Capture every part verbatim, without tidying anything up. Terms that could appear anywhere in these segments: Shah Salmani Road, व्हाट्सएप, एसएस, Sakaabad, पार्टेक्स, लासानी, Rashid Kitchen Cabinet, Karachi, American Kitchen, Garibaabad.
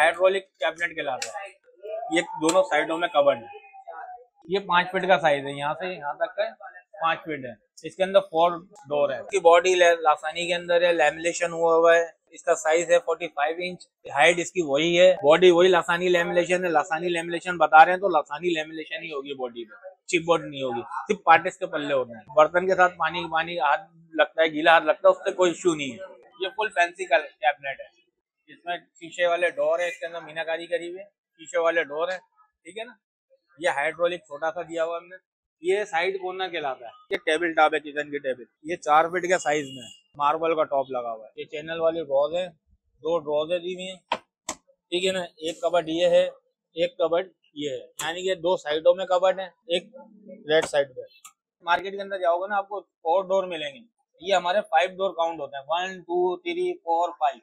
Hydraulic cabinet कहलाता है। ये दोनों साइडों में कवर्ड है। ये पाँच फीट का साइज है, यहाँ से यहाँ तक का पाँच फीट है। इसके अंदर फोर डोर है। इसकी बॉडी लासानी के अंदर है, लैमिनेशन हुआ हुआ है। इसका साइज है पैंतालीस इंच, हाइट इसकी वही है, बॉडी वही लासानी लैमिनेशन है। लासानी लैमिनेशन बता रहे हैं तो लासानी लैमिनेशन ही होगी, बॉडी पे चिप बोर्ड नहीं होगी, सिर्फ पार्टिस के पल्ले होते हैं। बर्तन के साथ पानी पानी हाथ लगता है, गीला हाथ लगता है, उससे कोई इश्यू नहीं है। ये फुल फैंसी का कैबिनेट है, इसमें शीशे वाले डोर है। इसके अंदर मीनाकारी करी हुई है, शीशे वाले डोर है, ठीक है ना। ये हाइड्रोलिक छोटा सा दिया हुआ हमने। ये साइड कोना कहलाता है। ये टेबल टॉप है, किचन की टेबल। ये चार फीट के साइज में है, मार्बल का टॉप लगा हुआ है। ये चैनल वाले ड्रॉज है, दो ड्रॉज दी हुई है, ठीक है ना। एक कबर्ड ये है, एक कबर्ड ये है, यानी कि दो साइडों में कबर्ड है, एक रेड साइड पे। मार्केट के अंदर जाओगे ना, आपको फोर डोर मिलेंगे। ये हमारे फाइव डोर काउंट होते हैं, one two three four five.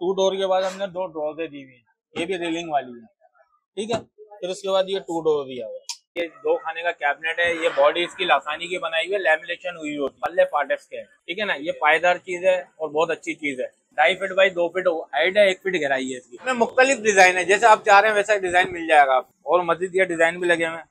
Two door के बाद हमने दो ड्रॉजे दी हुई है, ये भी रेलिंग वाली है, ठीक है। फिर उसके बाद ये टू डोर दिया हुआ है। ये दो खाने का कैबिनेट है। ये बॉडी इसकी लासानी की बनाई हुई है, लैमिनेशन हुई होती है, पल्ले पार्टेक्स के, ठीक है ना। ये पायदार चीज है और बहुत अच्छी चीज है। ढाई फीट बाई दो फीट हाइट है, एक फीट गहराई है। इसकी इसमें मुख्तलिफ डिजाइन है, जैसे आप चाह रहे हैं वैसा डिजाइन मिल जाएगा आपको। और मजीद ये डिजाइन भी लगे हुए हैं।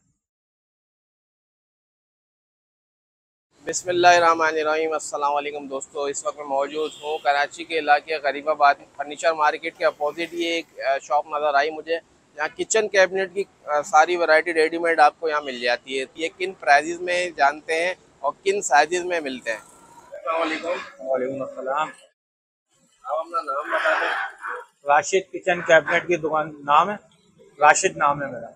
बिस्मिल्लाहिर्रहमानिर्रहीम, अस्सलाम वालेकुम दोस्तों। इस वक्त मैं मौजूद हूँ कराची के इलाके गरीबाबाद फर्नीचर मार्केट के अपोजिट। ये एक शॉप नज़र आई मुझे, यहाँ किचन कैबिनेट की सारी वैरायटी रेडीमेड आपको यहाँ मिल जाती है। ये किन प्राइजेस में जानते हैं और किन साइजेस में मिलते हैं। वालेकुम अस्सलाम। आप अपना नाम बता दें। राशिद किचन कैबिनेट की दुकान नाम है, राशिद नाम है मेरा।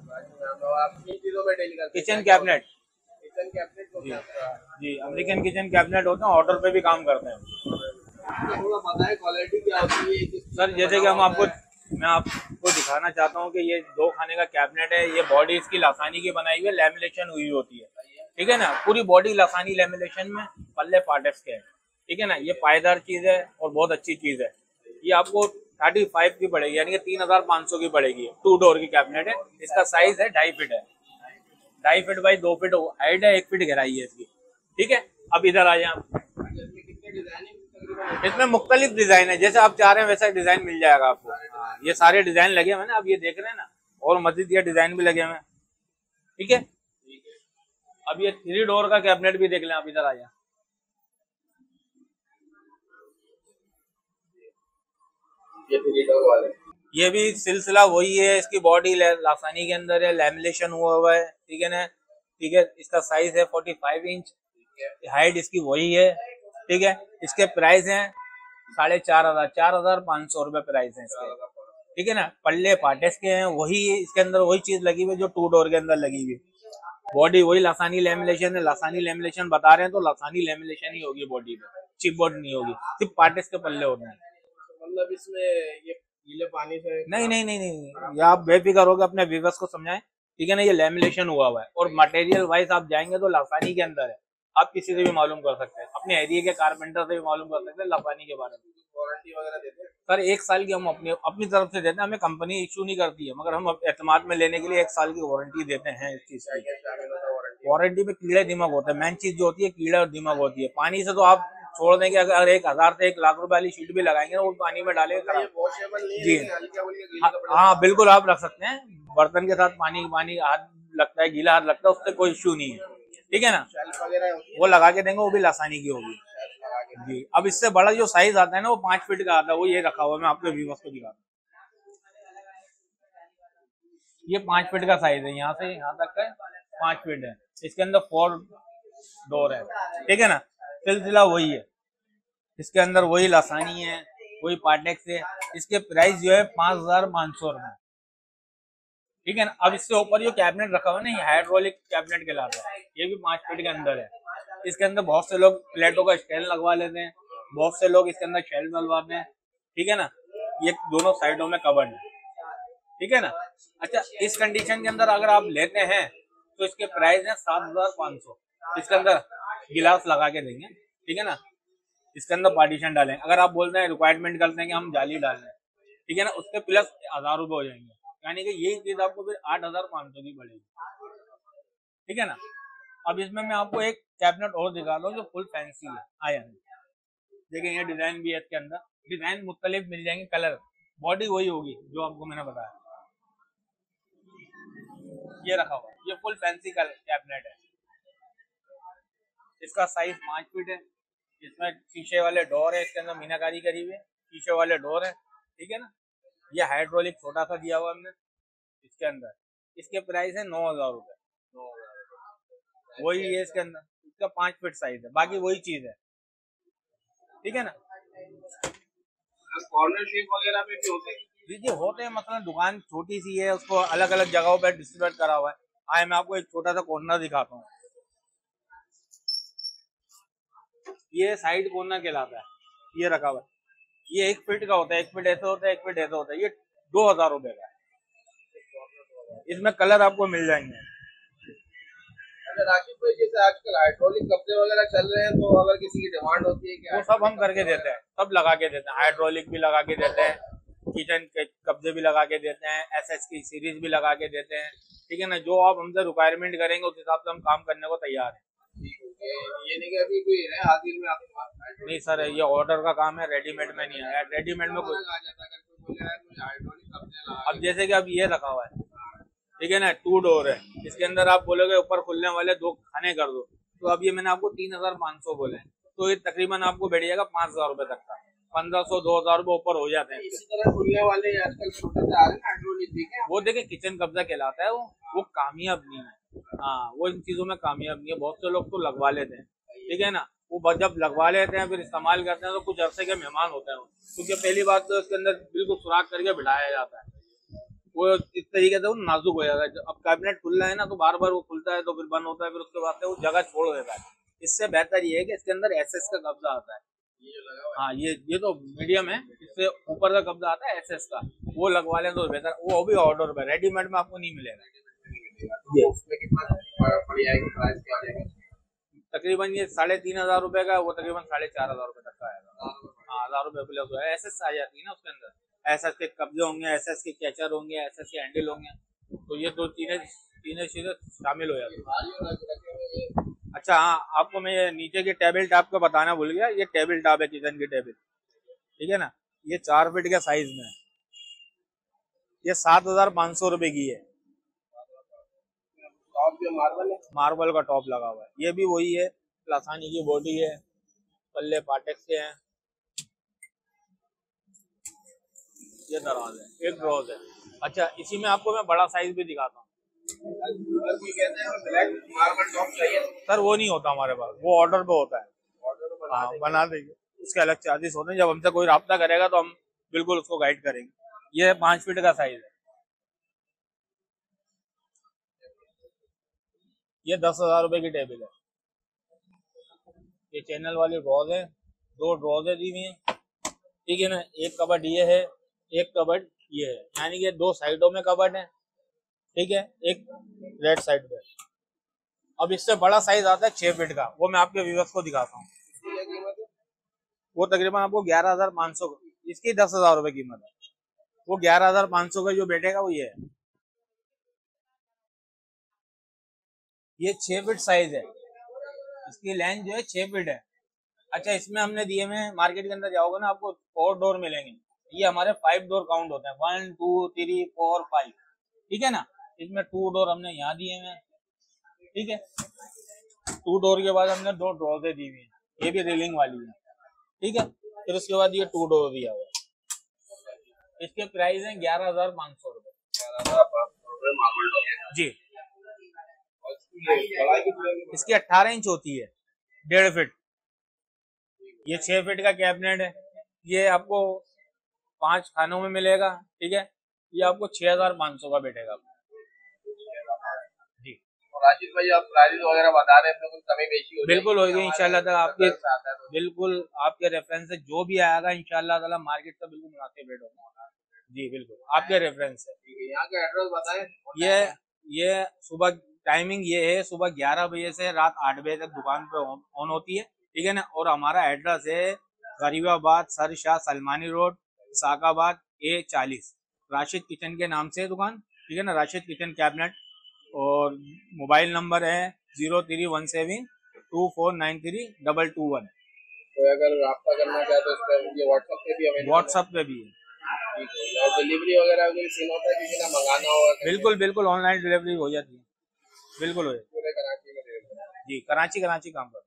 आप किन चीज़ों में डील करते हैं? Kitchen cabinet. किचन कैबिनेट जी, अमेरिकन किचन कैबिनेट होता है। ऑर्डर पे भी काम करते हैं। क्वालिटी क्या होती है सर? जैसे कि हम आपको मैं आपको दिखाना चाहता हूँ कि ये दो खाने का कैबिनेट है। ये बॉडी इसकी लासानी की बनाई हुई है, लैमिनेशन हुई होती है, ठीक है ना। पूरी बॉडी लासानी लैमिनेशन में, पल्ले पार्टेक्स के, ठीक है ना। ये पायदार चीज़ है और बहुत अच्छी चीज़ है। ये आपको थर्टी फाइव की पड़ेगी, यानी कि तीन हजार पाँच सौ की पड़ेगी। टू डोर की कैबिनेट है। इसका साइज है ढाई फीट है, ढाई फीट बाई दो फीट हाइट है, एक फीट गहराई है इसकी, ठीक है। अब इधर आ जाए, इसमें मुख्तलिफ डिजाइन है, जैसे आप चाह रहे हैं वैसा डिजाइन मिल जाएगा आपको। ये सारे डिजाइन लगे हुए ना, आप ये देख रहे हैं ना, और मजीद ये डिजाइन भी लगे हुए हैं, ठीक है। अब ये थ्री डोर का कैबिनेट भी देख लें आप, इधर आ जाए। ये थ्री डोर वाले, ये भी सिलसिला वही है। इसकी बॉडी लासानी के अंदर है, लैमिनेशन हुआ हुआ है, ठीक है ना, ठीक है। इसका साइज है पैंतालीस इंच, हाइट इसकी वही है, ठीक है। इसके प्राइस हैं साढ़े चार हजार चार हजार पाँच सौ रुपये प्राइस हैं इसके, ठीक है ना। पल्ले पार्टेस के हैं, वही इसके अंदर वही चीज़ लगी हुई जो टू डोर के अंदर लगी हुई। बॉडी वही लासानी लैमिनेशन है, लासानी लैमिनेशन बता रहे हैं तो लासानी लैमिनेशन ही होगी, बॉडी पे चिप बोर्ड नहीं होगी, सिर्फ पार्टेस के पल्ले होते हैं। मतलब इसमें ये गीले पानी से नहीं नहीं नहीं नहीं ये आप बेफिक्र होकर अपने व्यूअर्स को समझाएं, ठीक है ना। ये लैमिनेशन हुआ हुआ है और मटेरियल वाइज आप जाएंगे तो लासानी के अंदर है। आप किसी से भी मालूम कर सकते हैं, अपने एरिया के कारपेंटर से भी मालूम कर सकते हैं लासानी के बारे में। वारंटी वगैरह देते हैं सर? एक साल की हम अपने अपनी तरफ से देते हैं, हमें कंपनी इशू नहीं करती है, मगर हम एतमाद में लेने के लिए एक साल की वारंटी देते हैं इस चीज़ की। वारंटी में कीड़े दिमाग होता है, मेन चीज़ जो होती है कीड़ा और दिमाग होती है। पानी से तो आप छोड़ देंगे, अगर एक हजार से एक लाख रुपए वाली शीट भी लगाएंगे वो पानी में डालेंगे जी। हाँ बिल्कुल, आप रख सकते हैं। बर्तन के साथ पानी पानी हाथ लगता है, गीला हाथ लगता है, उससे कोई इश्यू नहीं है, ठीक है ना। वो लगा के देंगे, वो भी लासानी की होगी जी। अब इससे बड़ा जो साइज आता है ना, वो पांच फीट का आता है, वो ये रखा हुआ है। मैं आपको व्यूअर्स को दिखाता हूँ। ये पांच फीट का साइज है, यहाँ से यहाँ तक का पांच फीट है। इसके अंदर फोर डोर है, ठीक है ना। सिलसिला वही है, इसके अंदर वही लासानी है, वही पार्टेक्स है। इसके प्राइस जो है पांच हजार पाँच सौ रुपए, ठीक है ना। अब इससे ऊपर जो कैबिनेट रखा हुआ है ना, ये हाइड्रोलिक कैबिनेट कहलाता है। ये भी पाँच फीट के अंदर है। इसके अंदर बहुत से लोग प्लेटों का स्टैंड लगवा लेते हैं, बहुत से लोग इसके अंदर शेल्फ लगवाते हैं, ठीक है ना। ये दोनों साइडों में कवर्ड है, ठीक है ना। अच्छा, इस कंडीशन के अंदर अगर आप लेते हैं तो इसके प्राइस है सात हजार पाँच सौ। इसके अंदर गिलास लगा के देंगे, ठीक है ना। इसके अंदर पार्टीशन डालें। अगर आप बोलते हैं रिक्वायरमेंट करते हैं कि हम जाली डाल रहे हैं, ठीक है ना, उसके प्लस हजार रुपये हो जाएंगे, यानी कि यही चीज आपको फिर आठ हजार पाँच सौ की पड़ेगी, ठीक है ना। अब इसमें मैं आपको एक कैबिनेट और दिखा रहा हूँ जो फुल फैंसी है। आया देखिए, ये डिजाइन भी है इसके अंदर। डिजाइन मुख्तलिफ मिल जाएंगे, कलर बॉडी वही होगी जो आपको मैंने बताया। ये रखा हुआ ये फुल फैंसी का कैबिनेट है। इसका साइज पाँच फीट है। इसमें शीशे वाले डोर है, इसके अंदर मीनाकारी करी हुई है, शीशे वाले डोर है, ठीक है ना। ये हाइड्रोलिक छोटा सा दिया हुआ हमने इसके अंदर। इसके प्राइस है नौ हजार रुपये, नौ हजार रुपये वही है इसके अंदर। इसका पाँच फीट साइज है, बाकी वही चीज है, ठीक है ना। कॉर्नरशिप वगैरह में भी होते हैं, देखिए होते हैं, मतलब दुकान छोटी सी है, उसको अलग अलग जगहों पर डिस्ट्रीब्यूट करा हुआ है। आए मैं आपको एक छोटा सा कॉर्नर दिखाता हूँ। ये साइड कॉर्नर कहलाता है, ये रखा हुआ है। ये एक फीट का होता है, एक फीट ऐसा होता है, एक फीट ऐसा होता है। ये दो हजार रुपए का है। इसमें कलर आपको मिल जाएंगे। जैसे आजकल हाइड्रोलिक कपड़े वगैरह चल रहे हैं, तो अगर किसी की डिमांड होती है कि वो सब हम करके देते हैं, सब लगा के देते हैं। हाइड्रोलिक भी लगा के देते हैं, किचन के कब्जे भी लगा के देते हैं, एसएस की सीरीज भी लगा के देते हैं, ठीक है ना। जो आप हमसे रिक्वायरमेंट करेंगे उस हिसाब से हम काम करने को तैयार हैं। ये नहीं कि अभी कोई है हाजिर में आपके पास, नहीं सर, ये ऑर्डर का काम है, रेडीमेड में नहीं है। रेडीमेड में कोई अब जैसे कि अब ये रखा हुआ है, ठीक है ना, टू डोर है। इसके अंदर आप बोलोगे ऊपर खुलने वाले दो खाने कर दो, तो अब ये मैंने आपको तीन हजार पाँच सौ बोले, तो ये तकरीबन आपको बैठ जाएगा पाँच हजार रुपए तक का, पंद्रह सौ दो हजार रुपए ऊपर हो जाते हैं। इसी तरह खुलने वाले आजकल छोटे से आ रहे हैं हाइड्रोलिक, वो देखे किचन कब्जा कहलाता है। वो वो कामयाब नहीं है, हाँ, वो इन चीजों में कामयाब नहीं है। बहुत से लोग तो लगवा लेते हैं, ठीक है ना। वो जब लगवा लेते हैं फिर इस्तेमाल करते हैं तो कुछ अरसे के मेहमान होते हैं, क्योंकि पहली बात तो इसके अंदर बिल्कुल सुराख करके बिठाया जाता है। वो इस तरीके से वो नाजुक हो जाता है। अब कैबिनेट खुलना है ना, तो बार बार वो खुलता है, तो फिर बंद होता है, फिर उसके बाद से वो जगह छोड़ देता है। इससे बेहतर ये है कि इसके अंदर एसएस का कब्जा आता है। हाँ, ये ये तो मीडियम है, इससे ऊपर का कब्जा आता है एसएस का, वो लगवा लें तो बेहतर। वो भी ऑर्डर पर, रेडीमेड में आपको नहीं मिलेगा। तकरीबन ये साढ़े तीन हजार रुपए का, वो तकरीबन साढ़े चार हजार रुपए तक का आएगा। हाँ, हजार रुपए प्लस हो जाए। एसएस आ जाती है ना उसके अंदर, एसएस के कब्जे होंगे, एसएस के कैचर होंगे, एसएस के हैंडल होंगे, तो ये दो तीन तीन चीजें शामिल हो जाती है। अच्छा हाँ, आपको मैं ये नीचे के टेबल टॉप का बताना भूल गया। ये टेबल टॉप है किचन की टेबल, ठीक है ना। ये चार फीट के साइज में है। ये सात हजार पाँच सौ रुपए की है। टॉप जो मार्बल है, मार्बल का टॉप लगा हुआ है। ये भी वही है, लासानी की बॉडी है, पल्ले पाटेक्स के हैं। ये दराज है, एक ड्रॉज है। अच्छा, इसी में आपको मैं बड़ा साइज भी दिखाता हूँ। सर वो नहीं होता हमारे पास, वो ऑर्डर पे होता है। हाँ, बना देंगे, उसके अलग चार्जेस होते हैं। जब हमसे कोई राब्ता करेगा तो हम बिल्कुल उसको गाइड करेंगे। ये पाँच फीट का साइज है। ये दस हजार रुपए की टेबल है। ये चैनल वाली ड्रॉज है, दो ड्रॉजे दी हुई है, ठीक है ना। एक कबर्ड ये है, एक कबर्ड ये है, यानी कि दो साइडों में कबर्ड है, ठीक है, एक रेड साइड पे। अब इससे बड़ा साइज आता है छह फीट का, वो मैं आपके व्यूअर्स को दिखाता हूँ। वो तकरीबन आपको ग्यारह हजार पाँच सौ, इसकी दस हजार रुपए कीमत है। वो ग्यारह हजार पाँच सौ का जो बैठेगा वो ये है। ये छह फीट साइज है, इसकी लेंथ जो है छह फीट है। अच्छा, इसमें हमने दिए में मार्केट के अंदर जाओगे ना, आपको फोर डोर मिलेंगे। ये हमारे फाइव डोर काउंट होते हैं, one two three four five, ठीक है ना। इसमें टू डोर हमने यहाँ दिए हैं, ठीक है। टू डोर के बाद हमने दो ड्रॉजे दी हुई है, ये भी रेलिंग वाली है, ठीक है। फिर उसके बाद ये टू डोर दिया हुआ है। इसके प्राइस है ग्यारह हजार पाँच सौ रुपए जी। इसकी अट्ठारह इंच होती है, डेढ़ फीट। ये छह फीट का कैबिनेट है। ये आपको पांच खानों में मिलेगा, ठीक है। ये आपको छह हजार पाँच सौ का बैठेगा जी। राशिद भाई, आप प्राइस वगैरह बता रहे हैं, कमी बेची हो बिल्कुल होगी इंशाल्लाह तक आपके, बिल्कुल आपके रेफरेंस से जो भी आएगा इंशाल्लाह ताला मार्केट का बिल्कुल मुनासिब रेट होगा जी, बिल्कुल आपके रेफरेंस से। यहाँ का एड्रेस बताए। ये ये सुबह टाइमिंग ये है, सुबह ग्यारह बजे से रात आठ बजे तक दुकान पे ऑन होती है, ठीक है ना। और हमारा एड्रेस है गरीबाबाद, सर शाह सलमानी रोड, साकाबाद, ए चालीस, राशिद किचन के नाम से दुकान, ठीक है ना। Rashid kitchen cabinet. और मोबाइल नंबर है zero three one seven two four nine three double two one. तो अगर रब्ता करना चाहते हैं तो व्हाट्सएप पे भी व्हाट्सएप पे भी है। और डिलीवरी वगैरह कोई सीन होता है किसी का मंगाना होगा? बिल्कुल बिल्कुल ऑनलाइन डिलीवरी हो जाती है, बिल्कुल हो जाती है। पूरे कराची में जी, कराची कराची काम कर